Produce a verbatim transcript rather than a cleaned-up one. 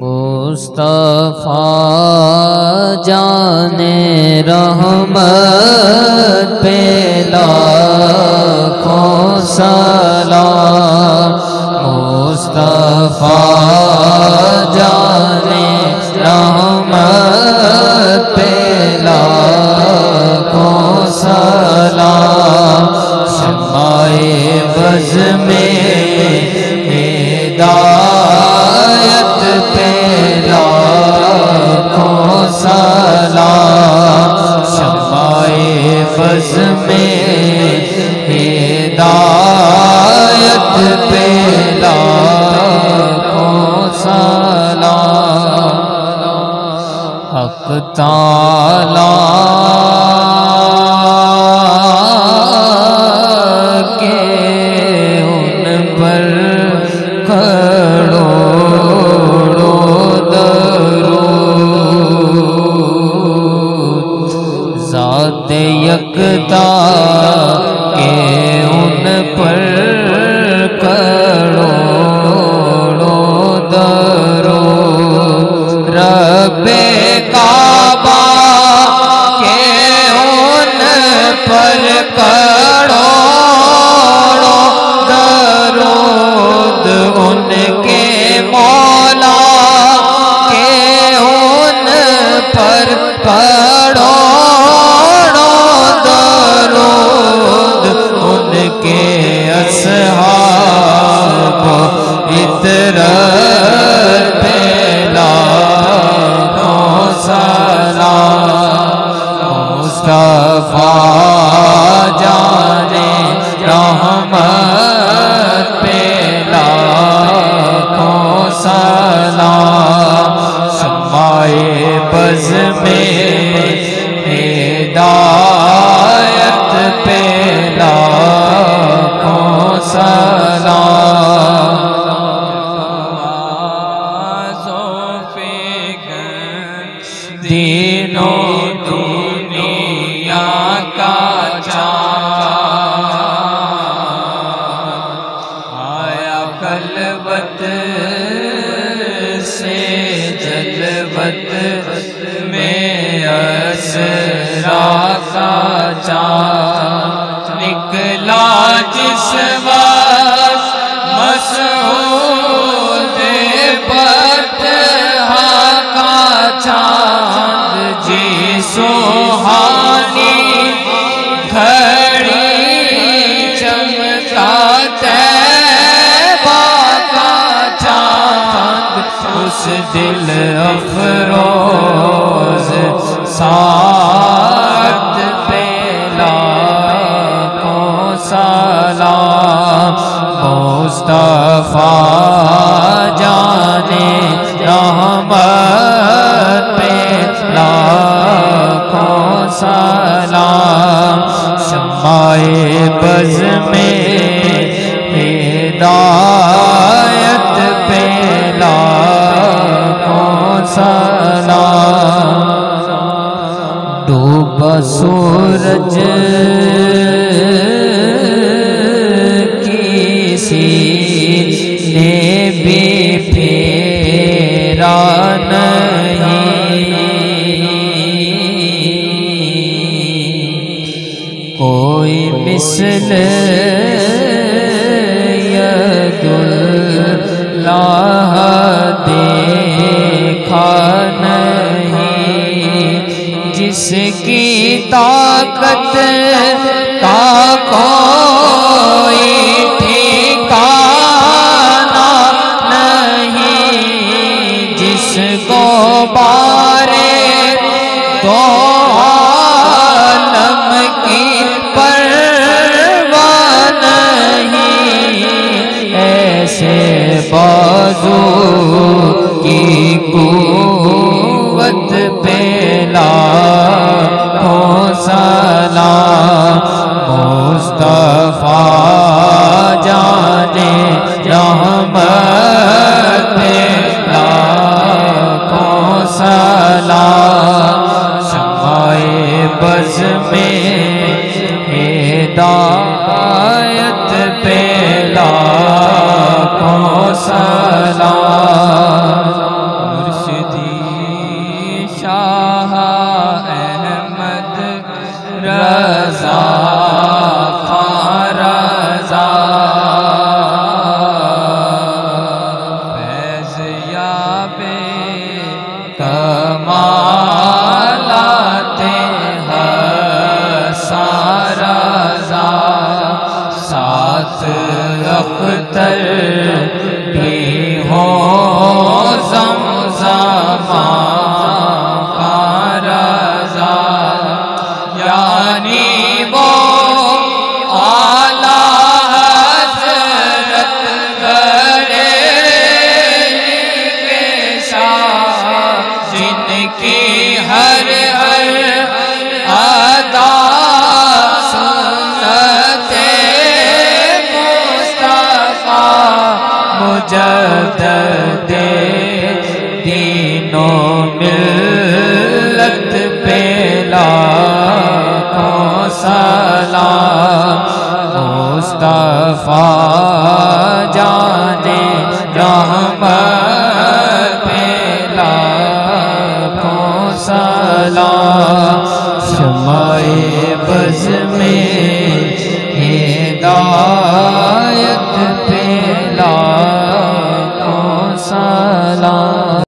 مصطفیٰ جان رحمت پہ لاکھوں سلام، مصطفیٰ جان رحمت پہ لاکھوں سلام، شمع بز میں ہدایت پہ لاکھوں سلام، شمع فض میں ہدایت پہ لاکھوں سلام، حق تعالیٰ کے ان پر ذات یکتا کے ان پر کروڑو درود، رب کعبہ کے ان پر کروڑو درود، ان کے مولا کے ان پر پڑھو کے اصحاب عطرت پہ لاکھوں سلام، مصطفیٰ جان رحمت پہ لاکھوں سلام، شمع بز میں ہدایت پہ دینوں دنیا کا چاند آیا خلوت سے جلوت میں اسرا کا چاند نکلا، جس وقت مسعود فتحہ کا چاند، جی سوہانی گھڑی چمکا طیبہ کا چاند، اس دل افروز ساعت پہ لاکھوں سلام، مصطفیٰ جان رحمت پہ لاکھوں سلام، شمع بز میں ہدایت پہ لاکھوں سلام، ڈوبا سورج نے بھی پھیرا نہیں، کوئی مثل یداللہ دیکھا نہیں، جس کی طاقت کا کوئی بارے دو عالم کی پروا نہیں، ایسے بازو کی قوت پہ لاکھوں سلام، مصطفیٰ جان رحمت پہ سلام، شمع بز میں ہدایت پہ لاکھوں سلام۔ مصطفیٰ جانے رحمت پہ لاکھوں سلام۔